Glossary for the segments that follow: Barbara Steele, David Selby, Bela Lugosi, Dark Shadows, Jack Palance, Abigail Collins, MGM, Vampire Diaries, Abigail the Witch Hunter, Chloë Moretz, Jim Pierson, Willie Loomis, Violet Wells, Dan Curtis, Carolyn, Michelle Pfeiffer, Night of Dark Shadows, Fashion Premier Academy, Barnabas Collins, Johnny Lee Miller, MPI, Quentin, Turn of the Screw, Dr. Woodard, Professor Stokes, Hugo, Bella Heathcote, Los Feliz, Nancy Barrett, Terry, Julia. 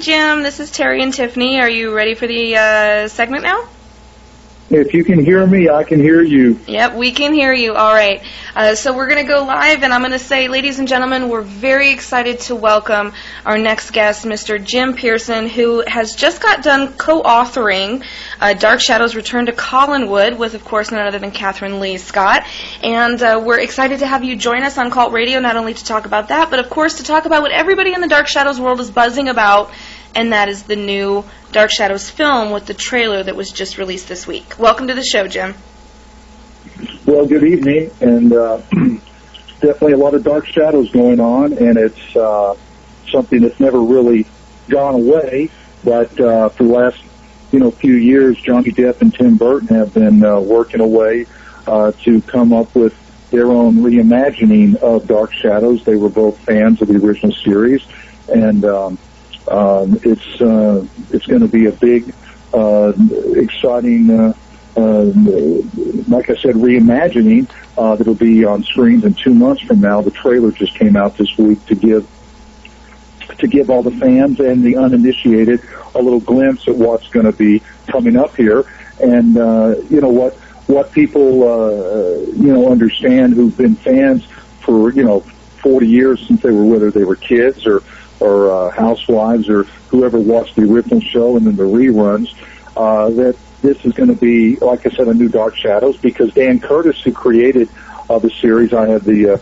Jim. This is Terry and Tiffany. Are you ready for the segment now? If you can hear me, I can hear you. Yep, we can hear you. All right. So we're going to go live, and I'm going to say, ladies and gentlemen, we're very excited to welcome our next guest, Mr. Jim Pierson, who has just got done co-authoring Dark Shadows Return to Collinwood with, of course, none other than Kathryn Leigh Scott. And we're excited to have you join us on Cult Radio, not only to talk about that, but, of course, to talk about what everybody in the Dark Shadows world is buzzing about, and that is the new Dark Shadows film with the trailer that was just released this week. Welcome to the show, Jim. Well, good evening, and definitely a lot of Dark Shadows going on, and it's something that's never really gone away, but for the last few years, Johnny Depp and Tim Burton have been working away to come up with their own reimagining of Dark Shadows. They were both fans of the original series, and it's going to be a big, exciting, like I said, reimagining that'll be on screens in 2 months from now. The trailer just came out this week to give all the fans and the uninitiated a little glimpse at what's going to be coming up here, and what people understand who've been fans for 40 years since they were, whether they were kids or housewives or whoever watched the original show and then the reruns, that this is going to be, like I said, a new Dark Shadows, because Dan Curtis, who created the series, I had the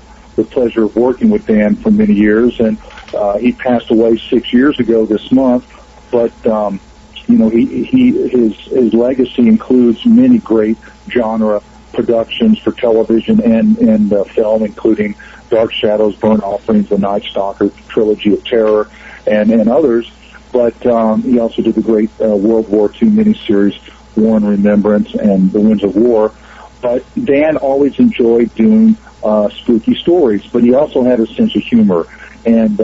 pleasure of working with Dan for many years, and he passed away 6 years ago this month, but his legacy includes many great genre productions for television and film, including Dark Shadows, Burnt Offerings, The Night Stalker, Trilogy of Terror, and others. But he also did the great World War II miniseries, War and Remembrance, and The Winds of War. But Dan always enjoyed doing spooky stories, but he also had a sense of humor. And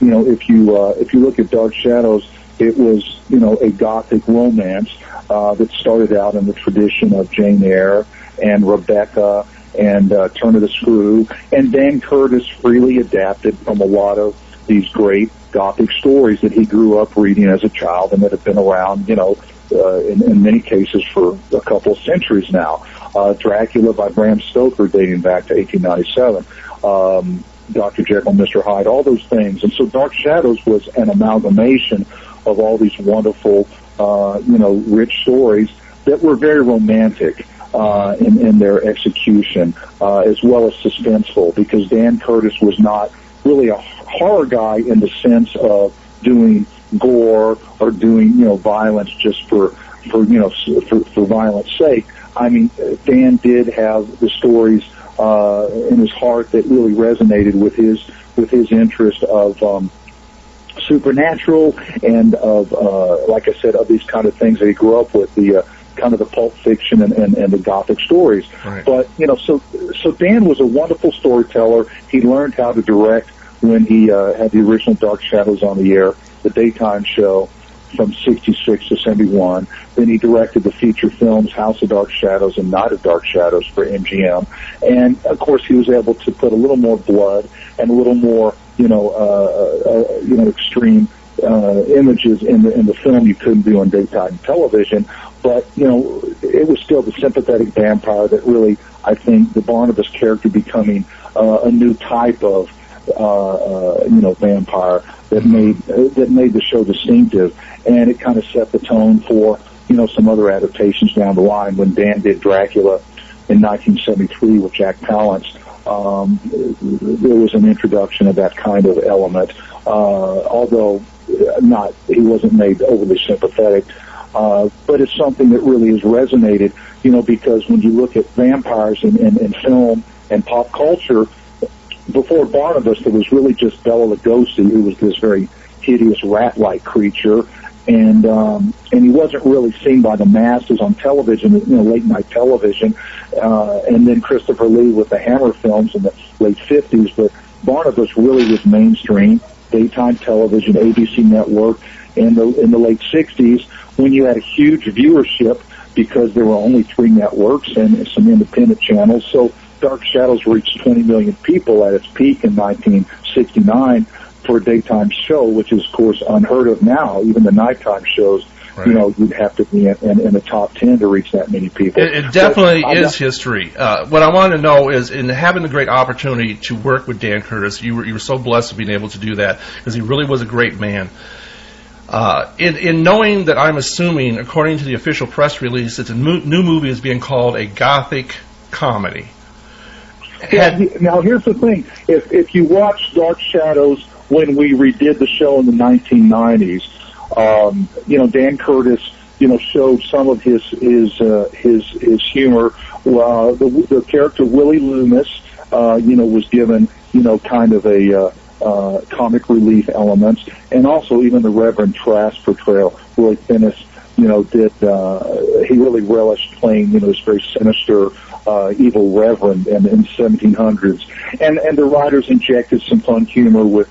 if you look at Dark Shadows, it was a gothic romance that started out in the tradition of Jane Eyre and Rebecca and Turn of the Screw, and Dan Curtis freely adapted from a lot of these great gothic stories that he grew up reading as a child and that have been around, in many cases for a couple of centuries now. Dracula by Bram Stoker dating back to 1897, Dr. Jekyll and Mr. Hyde, all those things. And so Dark Shadows was an amalgamation of all these wonderful, rich stories that were very romantic in their execution, as well as suspenseful, because Dan Curtis was not really a horror guy in the sense of doing gore or doing violence just for violence sake. I mean, Dan did have the stories in his heart that really resonated with his interest of supernatural and of like I said, of these kind of things that he grew up with, the kind of the Pulp Fiction and the gothic stories. Right. But, so Dan was a wonderful storyteller. He learned how to direct when he had the original Dark Shadows on the air, the daytime show from 66 to 71. Then he directed the feature films House of Dark Shadows and Night of Dark Shadows for MGM. And, of course, he was able to put a little more blood and a little more, extreme images in the film you couldn't do on daytime television. But, it was still the sympathetic vampire that really, I think, the Barnabas character becoming a new type of, vampire that made the show distinctive. And it kind of set the tone for, some other adaptations down the line. When Dan did Dracula in 1973 with Jack Palance, there was an introduction of that kind of element, although he wasn't made overly sympathetic. But it's something that really has resonated, because when you look at vampires in film and pop culture, before Barnabas, there was really just Bela Lugosi, who was this very hideous rat-like creature, and he wasn't really seen by the masses on television, late-night television, and then Christopher Lee with the Hammer films in the late 50s, but Barnabas really was mainstream, daytime television, ABC Network, in the late 60s, when you had a huge viewership because there were only three networks and some independent channels. So Dark Shadows reached 20 million people at its peak in 1969 for a daytime show, which is, of course, unheard of now. Even the nighttime shows, right. You know, you'd have to be in the top 10 to reach that many people. It definitely is history. What I want to know is, in having the great opportunity to work with Dan Curtis, you were so blessed with being able to do that, because he really was a great man. In knowing that, I'm assuming, according to the official press release, that the new movie is being called a gothic comedy. Yeah, now, here's the thing. If you watch Dark Shadows, when we redid the show in the 1990s, you know, Dan Curtis, you know, showed some of his humor. The character Willie Loomis, you know, was given, you know, kind of a comic relief elements, and also even the Reverend Trask portrayal. Willie Finnis, you know, he really relished playing, you know, this very sinister, evil reverend in the 1700s. And the writers injected some fun humor with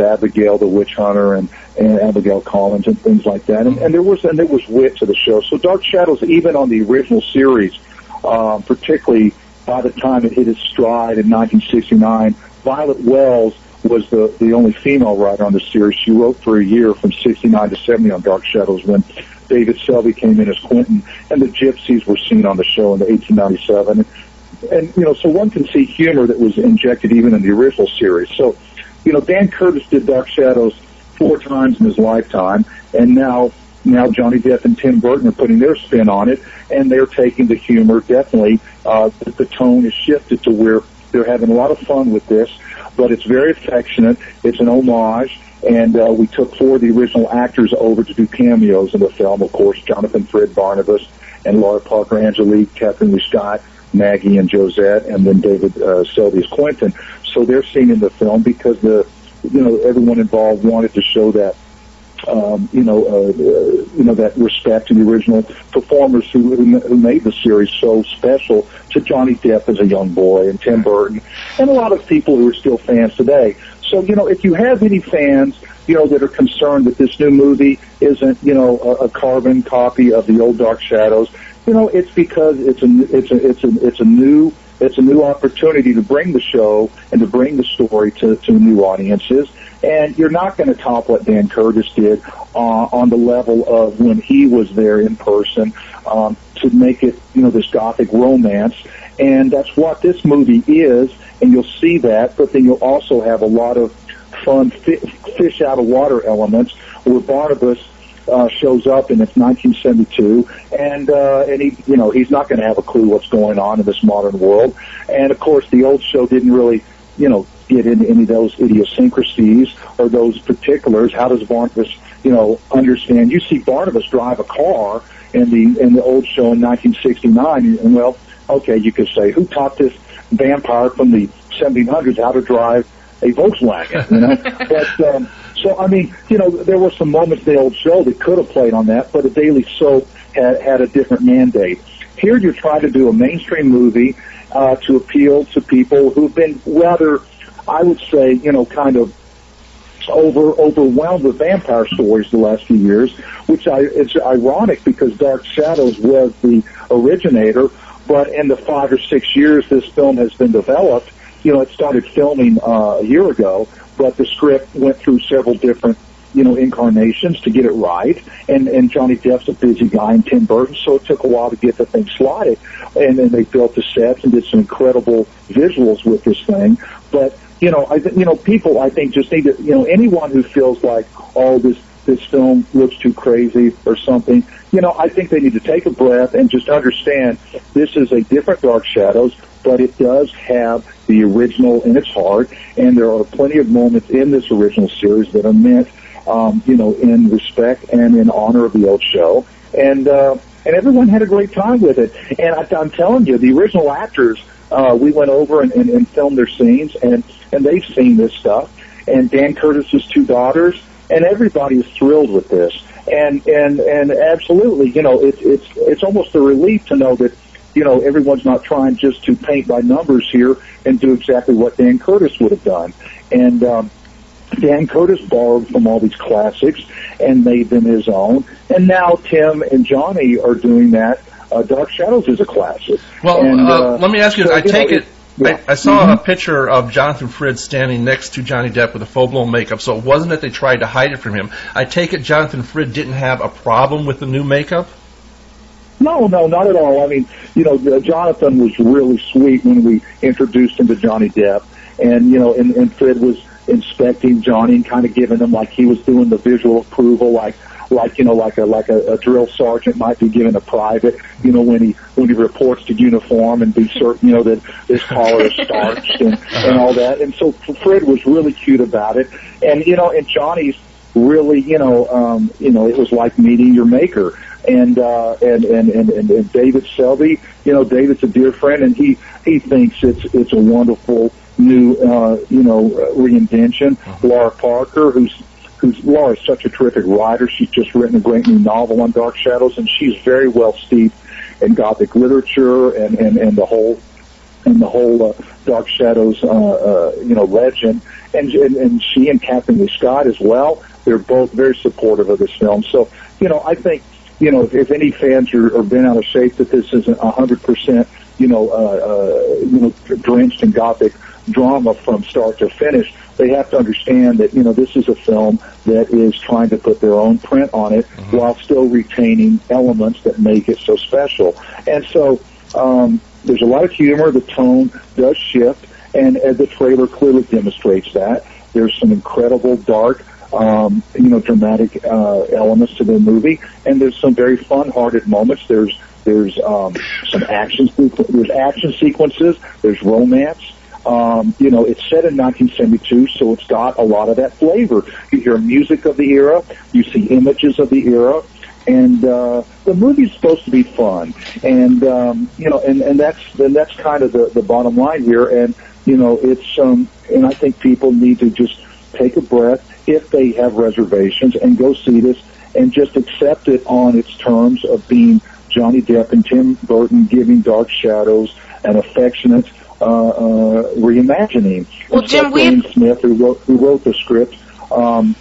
Abigail the Witch Hunter and Abigail Collins and things like that. And there was wit to the show. So Dark Shadows, even on the original series, particularly by the time it hit its stride in 1969, Violet Wells was the only female writer on the series. She wrote for a year from 69 to 70 on Dark Shadows when David Selby came in as Quentin, and the gypsies were seen on the show in 1897. And, you know, so one can see humor that was injected even in the original series. So, you know, Dan Curtis did Dark Shadows 4 times in his lifetime, and now Johnny Depp and Tim Burton are putting their spin on it, and they're taking the humor, definitely. The tone has shifted to where they're having a lot of fun with this, but it's very affectionate. It's an homage, and we took 4 of the original actors over to do cameos in the film, of course, Jonathan Frid, Barnabas, and Laura Parker, Angelique, Kathryn Leigh Scott, Maggie, and Josette, and then David Selby as Quentin. So they're seen in the film because everyone involved wanted to show that that respect to the original performers who made the series so special to Johnny Depp as a young boy and Tim Burton and a lot of people who are still fans today. So, you know, if you have any fans, you know, that are concerned that this new movie isn't, you know, a carbon copy of the old Dark Shadows, you know, it's because it's a new opportunity to bring the show and to bring the story to new audiences. And you're not going to top what Dan Curtis did on the level of when he was there in person to make it, you know, this gothic romance. And that's what this movie is, and you'll see that, but then you'll also have a lot of fun fish-out-of-water elements where Barnabas shows up, and it's 1972, and he, you know, he's not going to have a clue what's going on in this modern world. And, of course, the old show didn't really, you know, get into any of those idiosyncrasies or those particulars. How does Barnabas, you know, understand? You see Barnabas drive a car in the old show in 1969, and, well, okay, you could say, who taught this vampire from the 1700s how to drive a Volkswagen, you know? But, so, I mean, you know, there were some moments in the old show that could have played on that, but a daily soap had a different mandate. Here you're trying to do a mainstream movie to appeal to people who've been rather, I would say, you know, kind of overwhelmed with vampire stories the last few years, which it's ironic because Dark Shadows was the originator, but in the 5 or 6 years this film has been developed, you know, it started filming a year ago, but the script went through several different, you know, incarnations to get it right, and Johnny Depp's a busy guy and Tim Burton, so it took a while to get the thing slotted, and then they built the sets and did some incredible visuals with this thing, but, you know, people, I think, just need to, you know, anyone who feels like, oh, this film looks too crazy or something, you know, I think they need to take a breath and just understand this is a different Dark Shadows, but it does have the original in its heart, and there are plenty of moments in this original series that are meant, you know, in respect and in honor of the old show, and everyone had a great time with it. And I'm telling you, the original actors, we went over and filmed their scenes, and they've seen this stuff, and Dan Curtis's 2 daughters, and everybody is thrilled with this, and absolutely, you know, it's almost a relief to know that, you know, everyone's not trying just to paint by numbers here and do exactly what Dan Curtis would have done, and Dan Curtis borrowed from all these classics and made them his own, and now Tim and Johnny are doing that. Dark Shadows is a classic. Well, let me ask you, I take it Wait, I saw a picture of Jonathan Frid standing next to Johnny Depp with a full-blown makeup, so it wasn't that they tried to hide it from him. I take it Jonathan Frid didn't have a problem with the new makeup? No, not at all. I mean, you know, Jonathan was really sweet when we introduced him to Johnny Depp, and, you know, and Frid was inspecting Johnny and kind of giving him, like, he was doing the visual approval, like you know, like a drill sergeant might be given a private, you know, when he reports to uniform and be certain, you know, that his collar is starched and all that. And so Frid was really cute about it. And you know, and Johnny's really, you know, it was like meeting your maker. And David Selby, you know, David's a dear friend, and he thinks it's a wonderful new you know, reinvention. Laura Parker, who's Laura's such a terrific writer. She's just written a great new novel on Dark Shadows, and she's very well steeped in Gothic literature and the whole Dark Shadows you know, legend. And she and Kathryn Leigh Scott as well. They're both very supportive of this film. So you know, I think you know if any fans are bent out of shape that this isn't 100% you know, drenched in Gothic drama from start to finish, they have to understand that, you know, this is a film that is trying to put their own print on it while still retaining elements that make it so special. And so there's a lot of humor. The tone does shift, and the trailer clearly demonstrates that. There's some incredible dark, you know, dramatic elements to the movie, and there's some very fun-hearted moments. There's some action. There's action sequences. There's romance. You know, it's set in 1972, so it's got a lot of that flavor. You hear music of the era, you see images of the era, and the movie's supposed to be fun. And you know, and that's kind of the bottom line here. And you know, it's and I think people need to just take a breath if they have reservations and go see this and just accept it on its terms of being Johnny Depp and Tim Burton giving Dark Shadows an affectionate reimagining. Well, Jim, Wayne Smith, who wrote the script,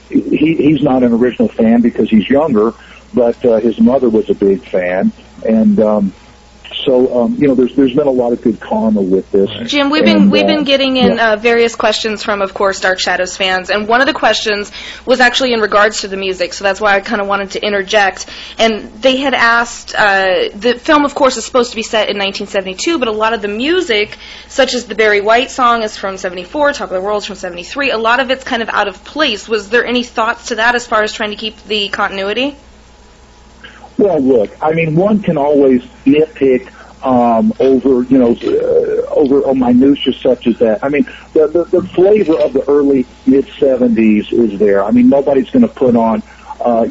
he's not an original fan because he's younger, but his mother was a big fan, and so you know, there's been a lot of good karma with this. Jim, we've been getting in various questions from, of course, Dark Shadows fans, and one of the questions was actually in regards to the music, so that's why I kind of wanted to interject. And they had asked, the film, of course, is supposed to be set in 1972, but a lot of the music, such as the Barry White song, is from 74, Top of the World's from 73. A lot of it's kind of out of place. Was there any thoughts to that as far as trying to keep the continuity? Well, look, I mean, one can always nitpick over, you know, over minutia such as that. I mean, the flavor of the early mid-70s is there. I mean, nobody's going to put on,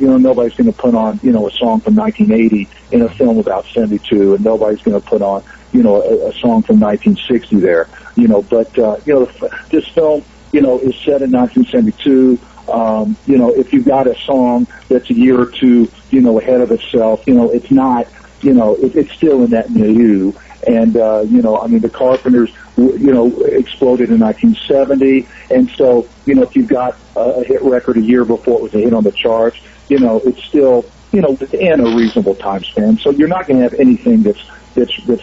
you know, a song from 1980 in a film about 72, and nobody's going to put on, you know, a song from 1960 there. You know, but you know, this film, you know, is set in 1972. You know, if you've got a song that's a year or two, you know, ahead of itself, you know, it's not, you know, it's still in that milieu. And, you know, I mean, the Carpenters, you know, exploded in 1970. And so, you know, if you've got a hit record a year before it was a hit on the charts, you know, it's still, you know, within a reasonable time span. So you're not going to have anything that's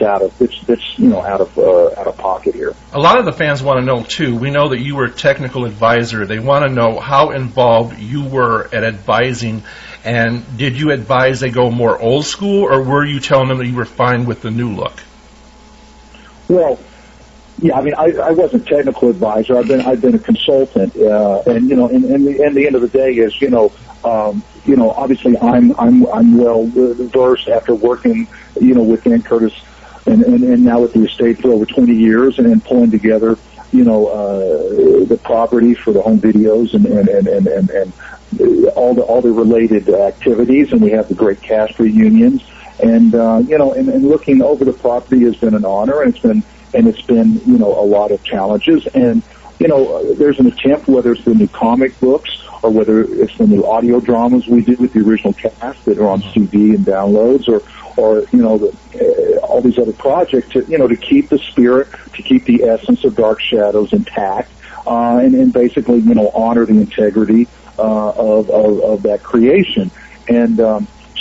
out of pocket here. A lot of the fans want to know too. We know that you were a technical advisor. They want to know how involved you were at advising, and did you advise they go more old school, or were you telling them that you were fine with the new look? Well, yeah, I mean, I wasn't a technical advisor. I've been a consultant, and you know, and the end of the day is, you know. You know, obviously, I'm well versed after working, you know, with Dan Curtis and now with the estate for over 20 years, and then pulling together, you know, the property for the home videos and all the related activities, and we have the great cast reunions, and you know, and looking over the property has been an honor, and it's been you know, a lot of challenges, and you know, there's an attempt, whether it's the new comic books or whether it's the new audio dramas we did with the original cast that are on CD and downloads, or you know, all these other projects, to, you know, to keep the spirit, to keep the essence of Dark Shadows intact, and basically, you know, honor the integrity of that creation. And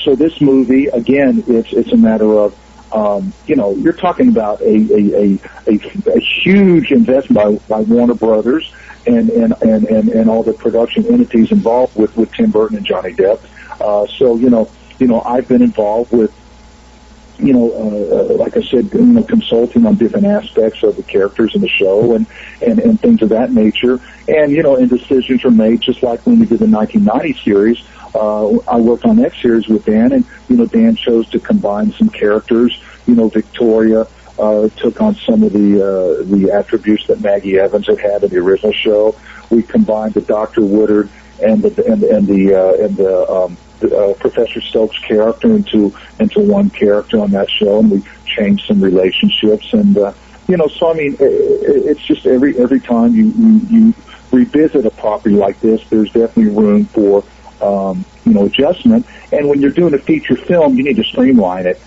so this movie, again, it's a matter of you know, you're talking about a huge investment by Warner Brothers and all the production entities involved with Tim Burton and Johnny Depp. So, you know, I've been involved with, like I said, consulting on different aspects of the characters in the show and things of that nature. And, and decisions are made, just like when we did the 1990 series. I worked on that series with Dan, and, Dan chose to combine some characters. Victoria took on some of the attributes that Maggie Evans had in the original show. We combined the Dr. Woodard and the Professor Stokes' character into one character on that show, and we changed some relationships. And so I mean, it's just every time you revisit a property like this, there's definitely room for adjustment. And when you're doing a feature film, you need to streamline it.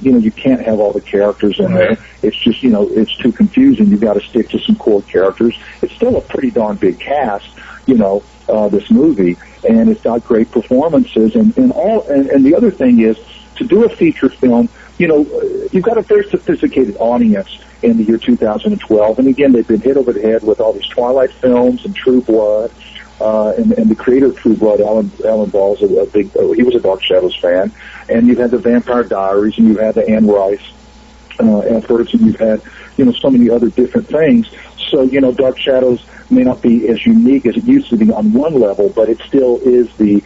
You can't have all the characters in there. It's just, it's too confusing. You've got to stick to some core characters. It's still a pretty darn big cast, this movie, and it's got great performances. And the other thing is, to do a feature film, you've got a very sophisticated audience in the year 2012. And again, they've been hit over the head with all these Twilight films and True Blood. And the creator of True Blood, Alan Ball's he was a Dark Shadows fan. And you've had the Vampire Diaries, and you've had the Anne Rice efforts, and you've had, so many other different things. So, Dark Shadows may not be as unique as it used to be on one level, but it still is the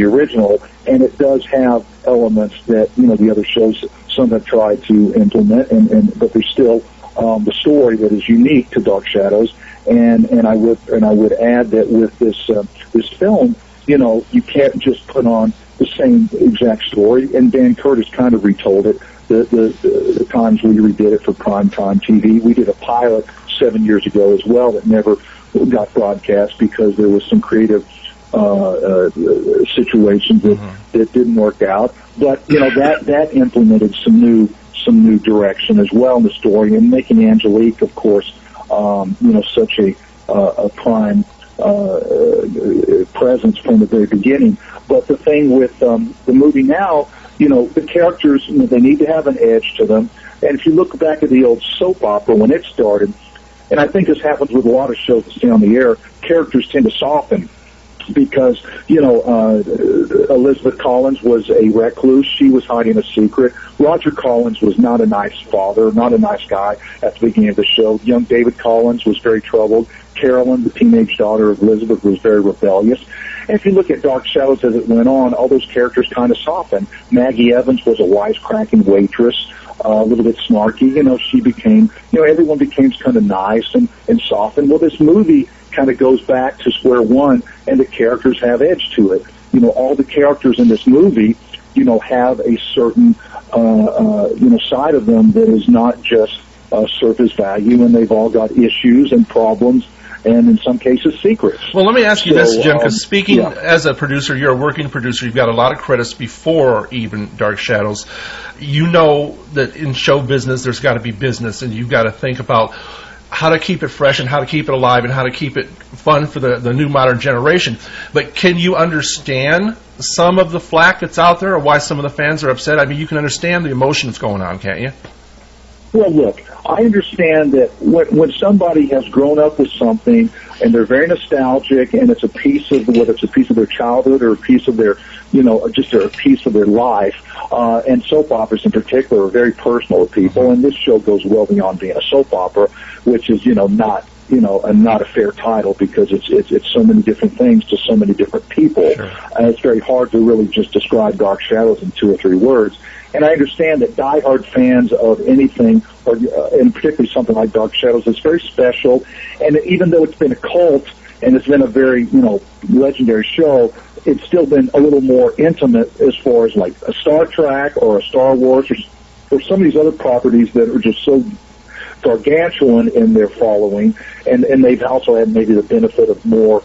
original, and it does have elements that, the other shows, some have tried to implement, but there's still the story that is unique to Dark Shadows. And I would add that with this film, you can't just put on the same exact story. And Dan Curtis kind of retold it. The times we redid it for primetime TV, we did a pilot 7 years ago as well that never got broadcast because there was some creative situations that didn't work out. But that implemented some new direction as well in the story, and making Angelique, of course, such a prime presence from the very beginning. But the thing with the movie now, the characters, they need to have an edge to them. And if you look back at the old soap opera when it started, and I think this happens with a lot of shows that stay on the air, characters tend to soften because, Elizabeth Collins was a recluse. She was hiding a secret. Roger Collins was not a nice father, not a nice guy at the beginning of the show. Young David Collins was very troubled. Carolyn, the teenage daughter of Elizabeth, was very rebellious. And if you look at Dark Shadows as it went on, all those characters kind of softened. Maggie Evans was a wisecracking waitress, a little bit snarky. She became, everyone became kind of nice and softened. Well, this movie kind of goes back to square one, and the characters have edge to it. All the characters in this movie, have a certain, side of them that is not just surface value, and they've all got issues and problems, and in some cases, secrets. Well, let me ask you this, Jim, because speaking as a producer, you're a working producer, you've got a lot of credits before even Dark Shadows. You know that in show business, there's got to be business, and you've got to think about how to keep it fresh and how to keep it alive and how to keep it fun for the new modern generation. But can you understand some of the flack that's out there, or why some of the fans are upset? I mean, you can understand the emotion that's going on, can't you? Well, look, I understand that when somebody has grown up with something and they're very nostalgic, and it's a piece of, whether it's a piece of their childhood or a piece of their, just a piece of their life, and soap operas in particular are very personal to people, and this show goes well beyond being a soap opera, which is, not a fair title because it's so many different things to so many different people. Sure. It's very hard to really just describe Dark Shadows in 2 or 3 words. And I understand that diehard fans of anything, or and particularly something like Dark Shadows, is very special. And even though it's been a cult and it's been a very, legendary show, it's still been a little more intimate as far as like a Star Trek or a Star Wars or some of these other properties that are just so gargantuan in their following. And they've also had maybe the benefit of more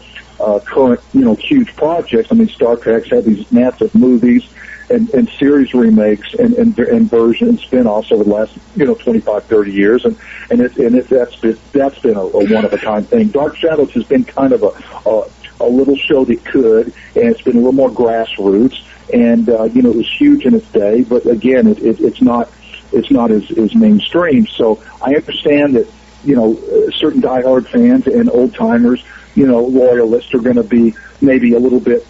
current, huge projects. I mean, Star Trek's had these massive movies and series remakes and versions, spin-offs over the last 25-30 years, and that's been a one-of-a-kind thing. Dark Shadows has been kind of a little show that could, and it's been a little more grassroots, and it was huge in its day, but again, it's not it's not as mainstream. So I understand that, you know, certain diehard fans and old timers, you know, loyalists are going to be maybe a little bit,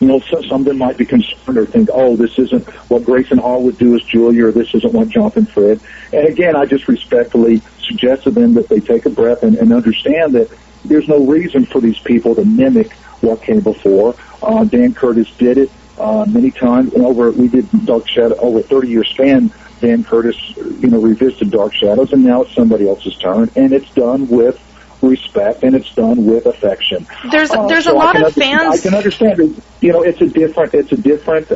you know, so some of them might be concerned or think, oh, this isn't what Grayson Hall would do as Julia, or this isn't what Jonathan Frid. And again, I just respectfully suggest to them that they take a breath and understand that there's no reason for these people to mimic what came before. Dan Curtis did it many times, and we did Dark Shadow over a 30-year span. Dan Curtis, you know, revisited Dark Shadows, and now it's somebody else's turn, and it's done with respect, and it's done with affection. There's so a lot of fans. I can understand it. You know, it's a different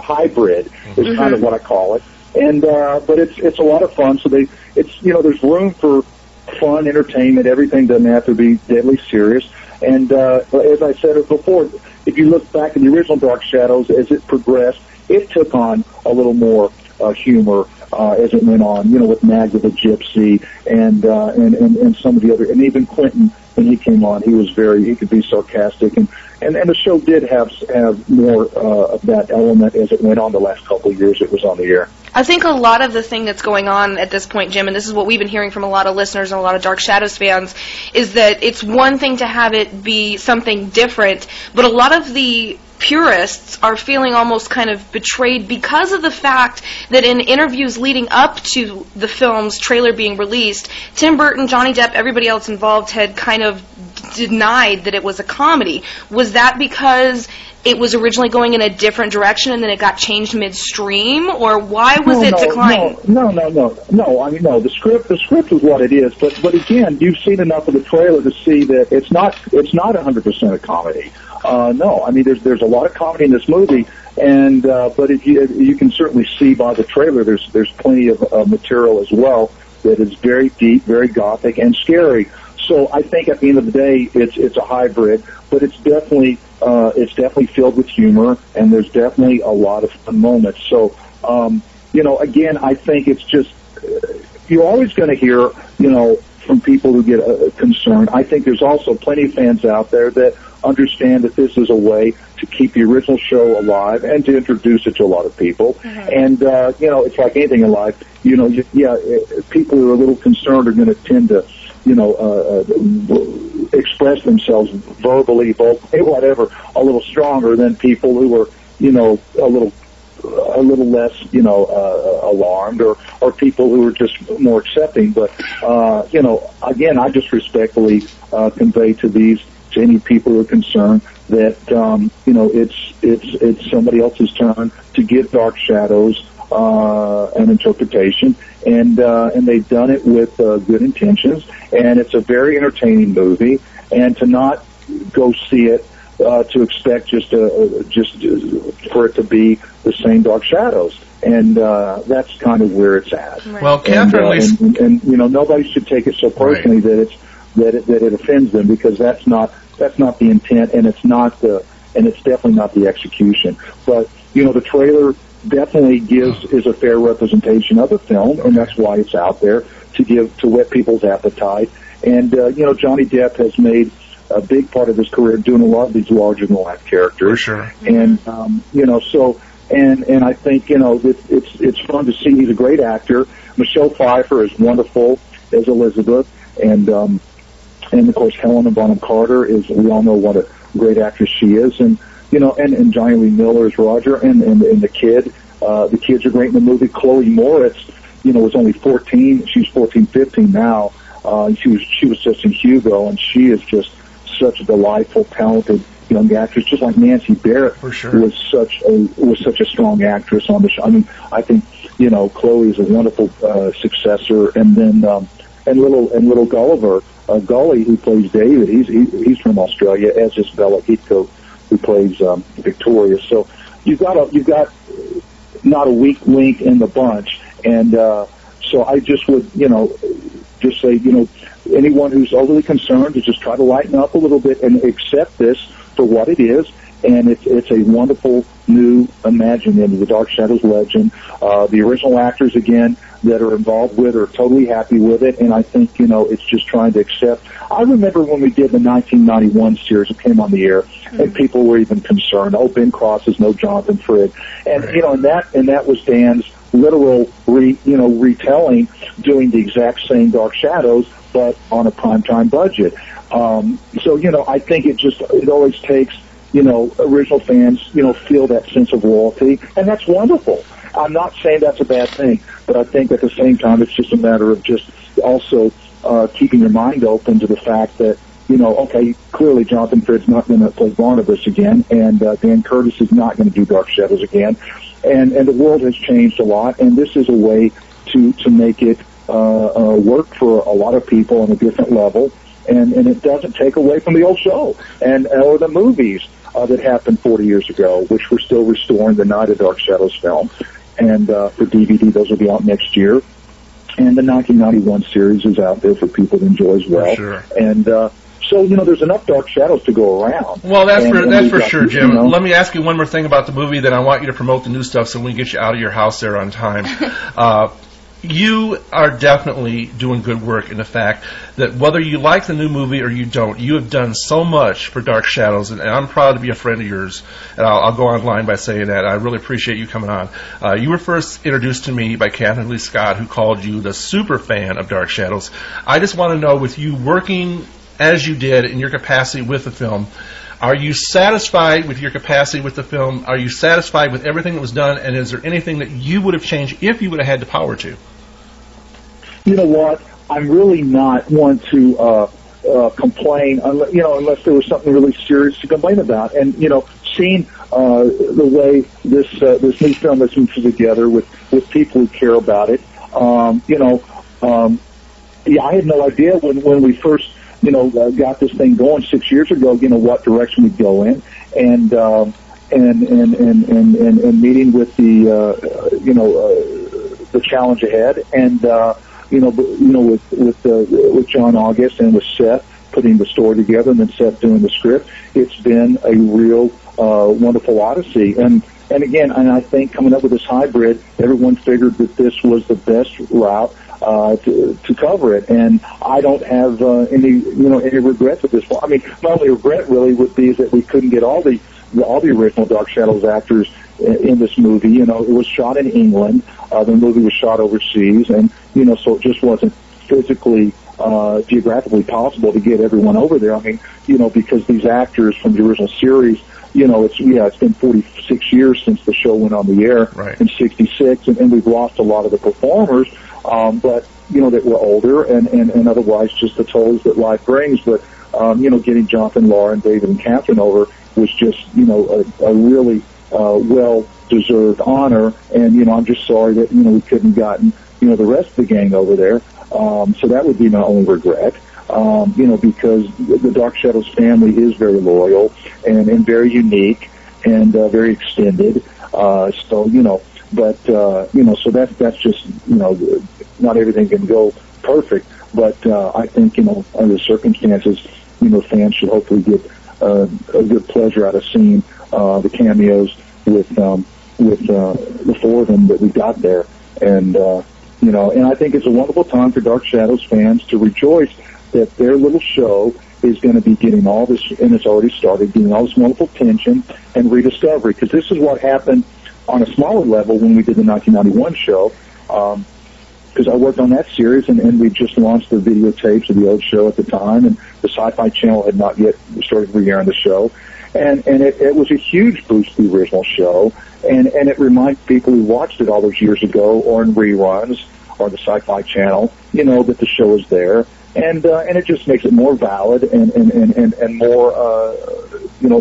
hybrid is kind of what I call it, and but it's a lot of fun. So there's room for fun, entertainment. Everything doesn't have to be deadly serious. And as I said it before, if you look back in the original Dark Shadows, as it progressed, it took on a little more humor as it went on, you know, with Maggie the Gypsy and some of the other, and even Quentin, when he came on, he could be sarcastic, and the show did have more of that element as it went on. The last couple of years it was on the air. I think a lot of the thing that's going on at this point, Jim, and this is what we've been hearing from a lot of listeners and a lot of Dark Shadows fans, is that it's one thing to have it be something different, but a lot of the purists are feeling almost kind of betrayed because of the fact that in interviews leading up to the film's trailer being released, Tim Burton, Johnny Depp, everybody else involved had kind of denied that it was a comedy. Was that because it was originally going in a different direction and then it got changed midstream, or why was it declined? No. I mean, no. The script is what it is, but again, you've seen enough of the trailer to see that it's not 100% a comedy. No, I mean, there's a lot of comedy in this movie, and but you can certainly see by the trailer, there's plenty of material as well that is very deep, very gothic, and scary. So I think at the end of the day, it's a hybrid, but it's definitely filled with humor, and there's definitely a lot of fun moments. So, you know, again, I think it's just, you're always going to hear, you know, from people who get concerned. I think there's also plenty of fans out there that understand that this is a way to keep the original show alive and to introduce it to a lot of people. And, you know, it's like anything in life. You know, people who are a little concerned are going to tend to, you know, express themselves vocally, whatever, a little stronger than people who are, you know, a little less, you know, alarmed, or people who are just more accepting. But, you know, again, I just respectfully convey to any people who are concerned that, you know, it's somebody else's turn to give Dark Shadows an interpretation, and they've done it with good intentions, and it's a very entertaining movie, and to not go see it to expect just for it to be the same Dark Shadows, and that's kind of where it's at. Right. Well, and you know, nobody should take it so personally that it offends them, because that's not the intent, and it's definitely not the execution. But you know, the trailer definitely is a fair representation of the film, and that's why it's out there, to whet people's appetite. And you know, Johnny Depp has made a big part of his career doing a lot of these larger-than-life characters. For sure. And you know, so and I think, you know, it's fun to see. He's a great actor. Michelle Pfeiffer is wonderful as Elizabeth, and of course Helena Bonham Carter is. We all know what a great actress she is, and. You know, and Johnny Lee Miller is Roger, and the kid. The kids are great in the movie. Chloë Moretz, you know, was only 14. She's 14, 15 now. She was just in Hugo, and she is just such a delightful, talented young actress, just like Nancy Barrett. For sure. Who was such a strong actress on the show. I mean, I think, you know, Chloe is a wonderful successor, and then and little Gulliver, Gully, who plays David. He's from Australia, as is Bella Heathcote, who plays Victoria. So you've got not a weak link in the bunch, and so I just would, you know, just say, you know, anyone who's overly concerned to just try to lighten up a little bit and accept this for what it is, and it's a wonderful new imagining of the Dark Shadows legend. The original actors, again, that are involved with are totally happy with it, and I think, you know, it's just trying to accept. I remember when we did the 1991 series that came on the air, and people were even concerned, oh, Ben Cross is no Jonathan Frid. And, you know, and that was Dan's literal retelling, doing the exact same Dark Shadows, but on a primetime budget. So, I think it always takes, original fans, feel that sense of loyalty, and that's wonderful. I'm not saying that's a bad thing, but I think at the same time it's just a matter of just also keeping your mind open to the fact that, okay, clearly Jonathan Frid's not going to play Barnabas again, and Dan Curtis is not going to do Dark Shadows again, and the world has changed a lot, and this is a way to make it work for a lot of people on a different level, and it doesn't take away from the old show or the movies that happened 40 years ago, which we're still restoring the Night of Dark Shadows film, and for DVD those will be out next year, and the 1991 series is out there for people to enjoy as well. Sure. And so, there's enough Dark Shadows to go around. Well, that's for sure, Jim. Let me ask you one more thing about the movie, then I want you to promote the new stuff so we can get you out of your house there on time. You are definitely doing good work in the fact that whether you like the new movie or you don't, you have done so much for Dark Shadows, and I'm proud to be a friend of yours, and I'll go online by saying that. I really appreciate you coming on. You were first introduced to me by Kathryn Leigh Scott, who called you the super fan of Dark Shadows. I just want to know, with you working as you did in your capacity with the film, are you satisfied with your capacity with the film? Are you satisfied with everything that was done? And is there anything that you would have changed if you would have had the power to? You know what? I'm really not one to complain, unless there was something really serious to complain about. And, seeing the way this new film has been put together with people who care about it, I had no idea when we first got this thing going 6 years ago, what direction we'd go in, and meeting with the challenge ahead, and with John August and with Seth putting the story together, and then Seth doing the script. It's been a real wonderful odyssey, and I think coming up with this hybrid, everyone figured that this was the best route to cover it, and I don't have any regrets at this point. I mean, my only regret really would be that we couldn't get all the original Dark Shadows actors in this movie. It was shot in England. The movie was shot overseas, and so it just wasn't physically, geographically possible to get everyone over there. I mean, because these actors from the original series, it's been 46 years since the show went on the air, right, in '66, and we've lost a lot of the performers. But, that we're older and otherwise just the tolls that life brings. But, getting Jonathan, Laura, and David and Kathryn over was just, a really well-deserved honor. And, I'm just sorry that, we couldn't gotten, the rest of the gang over there. So that would be my only regret, because the Dark Shadows family is very loyal and very unique and very extended. So that's just, not everything can go perfect, but I think, under the circumstances, fans should hopefully get a good pleasure out of seeing the cameos with the four of them that we got there, and I think it's a wonderful time for Dark Shadows fans to rejoice that their little show is going to be getting all this, and it's already started, getting all this wonderful tension and rediscovery, because this is what happened on a smaller level when we did the 1991 show, because I worked on that series, and we just launched the videotapes of the old show at the time, and the Sci-Fi Channel had not yet started re-airing the show, and it was a huge boost to the original show, and it reminded people who watched it all those years ago, or in reruns, or the Sci-Fi Channel, that the show is there, and it just makes it more valid and more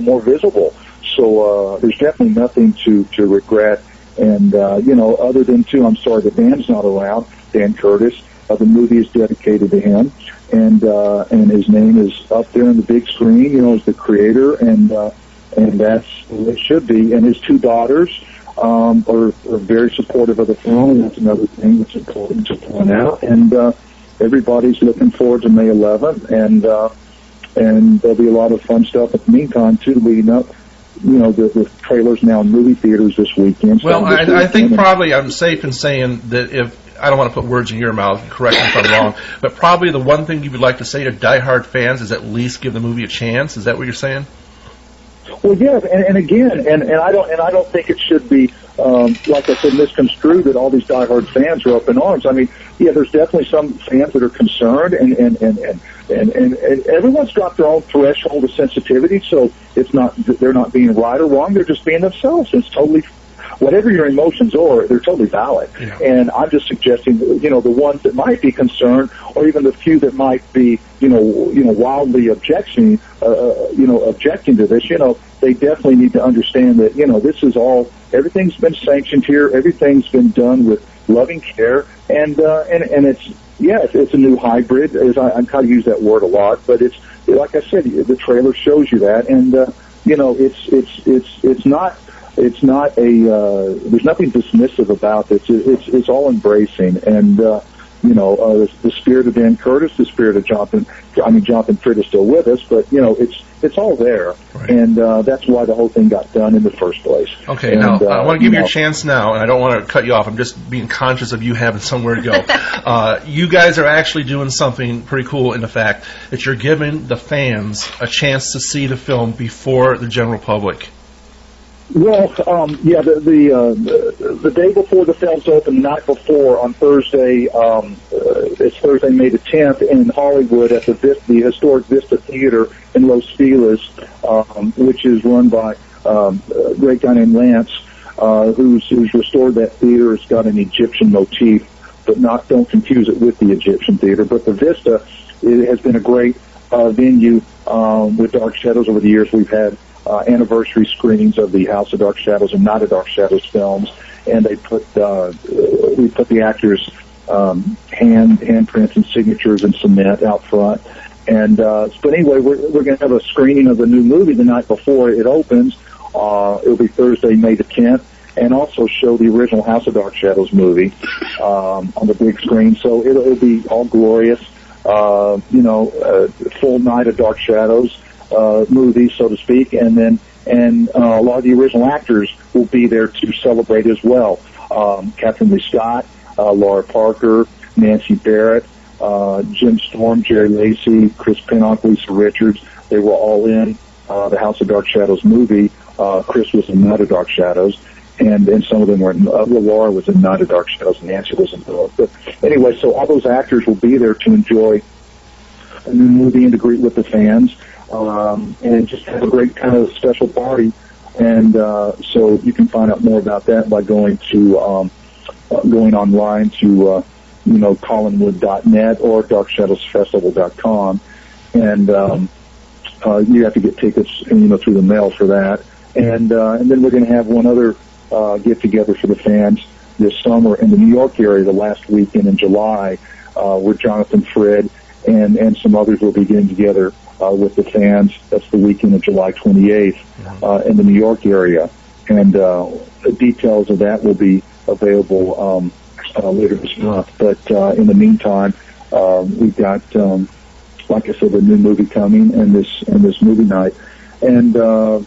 more visible. So there's definitely nothing to regret, and other than I'm sorry that Dan's not around. Dan Curtis, the movie is dedicated to him, and his name is up there on the big screen. As the creator, and that's what it should be. And his two daughters are very supportive of the film. That's another thing that's important to point out. And everybody's looking forward to May 11th, and there'll be a lot of fun stuff in the meantime too, leading up. The trailers now in movie theaters this weekend. Well, I think probably I'm safe in saying that I don't want to put words in your mouth, correct me if I'm wrong, but probably the one thing you would like to say to diehard fans is at least give the movie a chance. Is that what you're saying? Well, yeah, and again, and I don't think it should be like I said, misconstrued that all these diehard fans are up in arms. I mean, yeah, there's definitely some fans that are concerned, and everyone's got their own threshold of sensitivity, so it's not they're not being right or wrong. They're just being themselves. It's totally whatever your emotions are, they're totally valid. Yeah. And I'm just suggesting, you know, the ones that might be concerned, or even the few that might be, you know, wildly objecting to this. You know, they definitely need to understand that, you know, this is all everything's been sanctioned here, everything's been done with loving care, and it's it's a new hybrid. As I kind of use that word a lot, but it's like I said, the trailer shows you that, and you know, it's not. It's not a. There's nothing dismissive about this. It's all embracing, and you know, the spirit of Dan Curtis, the spirit of Jonathan. I mean, Jonathan Frid is still with us, but you know, it's all there, right. And that's why the whole thing got done in the first place. Okay, and, now I want to give you a chance now, and I don't want to cut you off. I'm just being conscious of you having somewhere to go. You guys are actually doing something pretty cool in the fact that you're giving the fans a chance to see the film before the general public. Well, the day before the film's open, the night before, on Thursday, it's Thursday, May the 10th, in Hollywood at the historic Vista Theater in Los Feliz, which is run by a great guy named Lance, who's restored that theater. It's got an Egyptian motif, but don't confuse it with the Egyptian theater. But the Vista has been a great venue with Dark Shadows over the years. We've had anniversary screenings of the House of Dark Shadows and Night of Dark Shadows films, and they we put the actors' handprints and signatures and cement out front. And but anyway, we're going to have a screening of the new movie the night before it opens. It'll be Thursday, May the 10th, and also show the original House of Dark Shadows movie on the big screen. So it'll be all glorious, full Night of Dark Shadows movies, so to speak, and a lot of the original actors will be there to celebrate as well. Kathryn Leigh Scott, Laura Parker, Nancy Barrett, Jim Storm, Jerry Lacey, Chris Pennock, Lisa Richards, they were all in the House of Dark Shadows movie. Chris was in Night of Dark Shadows, and some of them were in, Laura was in Night of Dark Shadows, and Nancy was in those. But anyway, so all those actors will be there to enjoy a new movie and to greet with the fans. And just have a great kind of special party, and so you can find out more about that by going to going online to collinwood.net or darkshadowsfestival.com, and you have to get tickets through the mail for that, and then we're going to have one other get together for the fans this summer in the New York area the last weekend in July, where Jonathan Frid and some others will be getting together. With the fans, that's the weekend of July 28th in the New York area, and the details of that will be available later this month. But in the meantime, we've got, like I said, the new movie coming and this movie night, and all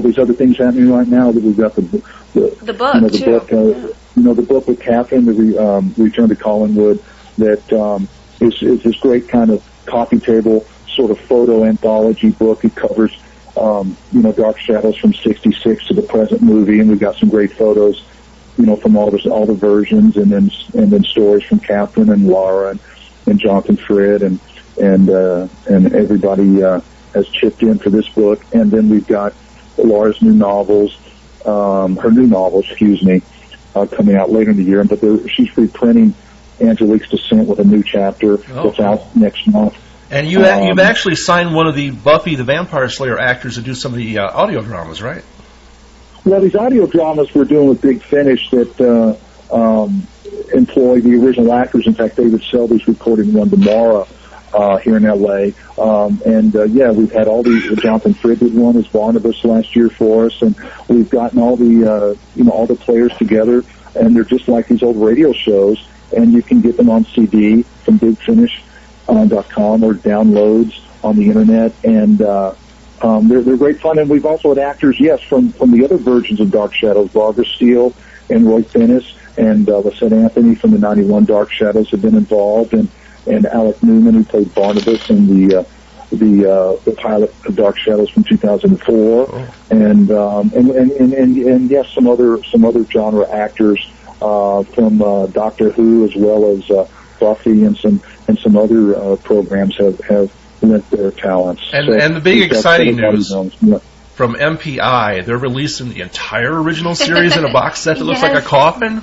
these other things happening right now. That we've got the book, the book with Kathryn, the Return to Collinwood, that is this great kind of coffee table sort of photo anthology book. It covers, Dark Shadows from '66 to the present movie, and we've got some great photos, from all the versions, and then stories from Kathryn and Laura and Jonathan Frid and everybody has chipped in for this book. And then we've got Laura's new novel, coming out later in the year. But she's reprinting Angelique's Descent with a new chapter that's out next month. And you've actually signed one of the Buffy the Vampire Slayer actors to do some of the audio dramas, right? Well, these audio dramas we're doing with Big Finish that employ the original actors. In fact, David Selby's recording one tomorrow here in L.A. We've had all the Jonathan Frid did one as Barnabas last year for us, and we've gotten all the all the players together, and they're just like these old radio shows, and you can get them on CD from Big Finish. .com or downloads on the internet, and they're great fun. And we've also had actors, from the other versions of Dark Shadows, Barbara Steele and Roy Finnis and Lisette Anthony from the '91 Dark Shadows have been involved, and Alec Newman, who played Barnabas in the the pilot of Dark Shadows from 2004, and yes, some other genre actors from Doctor Who, as well as Buffy, and some other programs have lent their talents. And the big exciting news from MPI, they're releasing the entire original series in a box set that looks like a coffin.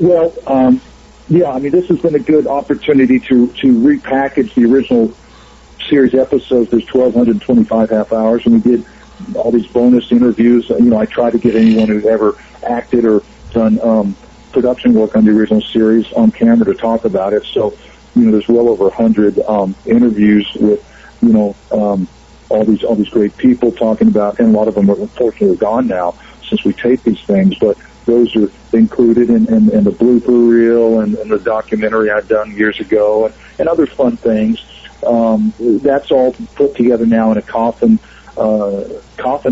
Well, yeah, I mean, this has been a good opportunity to repackage the original series episodes. There's 1,225 half hours, and we did all these bonus interviews. You know, I tried to get anyone who'd ever acted or done production work on the original series on camera to talk about it. So, you know, there's well over 100 interviews with, you know, all these great people talking about, and a lot of them are unfortunately gone now since we tape these things, but those are included in the blooper reel and the documentary I've done years ago and other fun things. That's all put together now in a coffin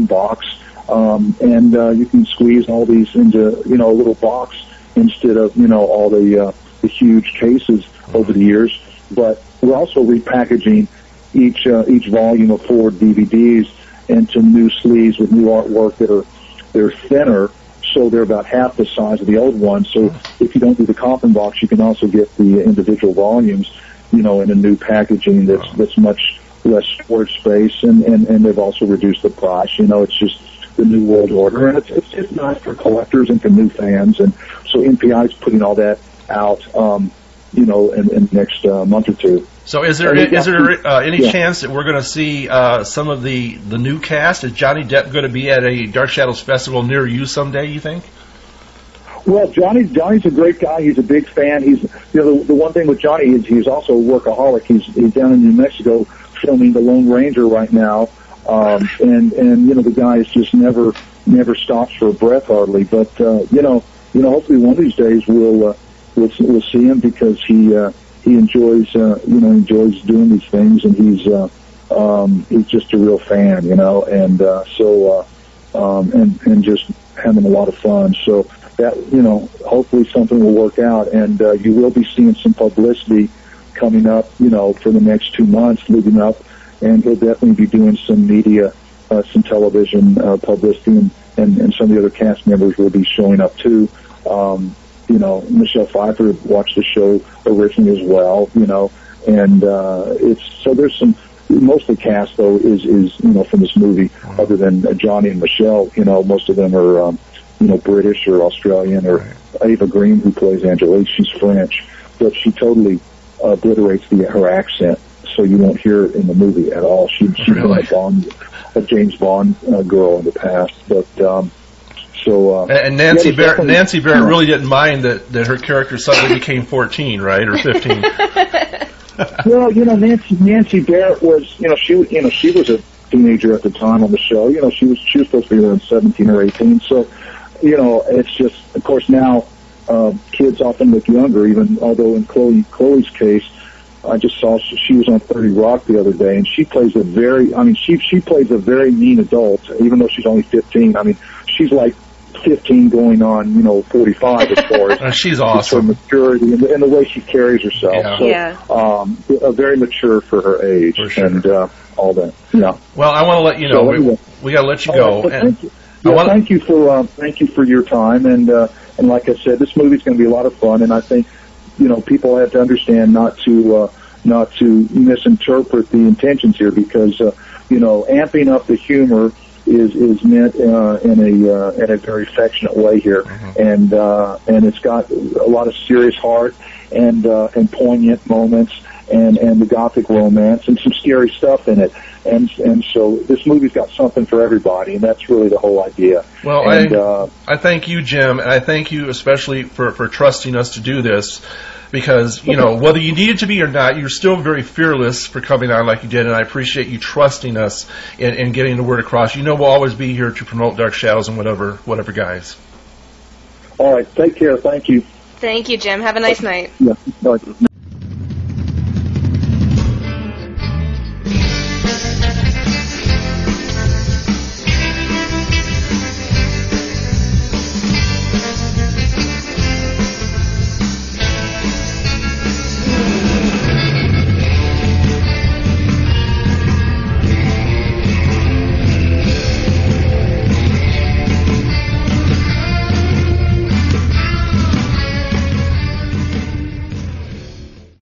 box, and you can squeeze all these into, you know, a little box instead of, you know, all the huge cases over the years. But we're also repackaging each volume of 4 DVDs into new sleeves with new artwork that they're thinner, so they're about half the size of the old ones. So if you don't do the coffin box, you can also get the individual volumes, you know, in a new packaging that's much less storage space, and they've also reduced the price. You know, it's just the new world order, and it's nice for collectors and for new fans. And so MPI is putting all that out, you know, in the next month or two. So is there any chance that we're going to see some of the new cast? Is Johnny Depp going to be at a Dark Shadows festival near you someday, you think? Well, Johnny's a great guy. He's a big fan. He's, you know, the one thing with Johnny is he's also a workaholic. He's down in New Mexico filming The Lone Ranger right now, and you know, the guy is just never stops for a breath hardly. But you know, hopefully one of these days we'll see him, because he enjoys doing these things, and he's just a real fan, you know, and just having a lot of fun. So that, you know, hopefully something will work out, and you will be seeing some publicity coming up, you know, for the next 2 months leading up, and he'll definitely be doing some media, some television publicity, and some of the other cast members will be showing up too. You know, Michelle Pfeiffer watched the show originally as well, you know, and it's, so there's some, most of the cast though is you know, from this movie, other than Johnny and Michelle, you know, most of them are, you know, British or Australian, or Ava Green, who plays Angelique, she's French, but she totally obliterates her accent, so you won't hear it in the movie at all. She's really? a James Bond girl in the past, but... So, and Nancy Barrett really didn't mind that her character suddenly became 14, right, or 15. Well, you know, Nancy Barrett was, you know, she was a teenager at the time on the show. You know, she was supposed to be around 17 or 18. So, you know, it's just, of course, now kids often look younger. Even although in Chloe's case, I just saw she was on 30 Rock the other day, and she plays a very mean adult, even though she's only 15. I mean, she's like 15 going on, you know, 45 as far as she's awesome. Her maturity and the way she carries herself. Yeah. So, very mature for her age, for sure. And all that. Yeah. Well, I want to let you know, we got to let you go. Right, and thank you for your time. And like I said, this movie's going to be a lot of fun. And I think, you know, people have to understand not to misinterpret the intentions here, because you know, amping up the humor is meant in a very affectionate way here, and it's got a lot of serious heart and poignant moments and the gothic romance and some scary stuff in it, and so this movie's got something for everybody, and that's really the whole idea. Well, and, I thank you, Jim, and I thank you especially for trusting us to do this. Because, you know, whether you needed to be or not, you're still very fearless for coming on like you did, and I appreciate you trusting us and getting the word across. You know, we'll always be here to promote Dark Shadows and whatever guys. All right. Take care. Thank you. Thank you, Jim. Have a nice night. Yeah. Bye.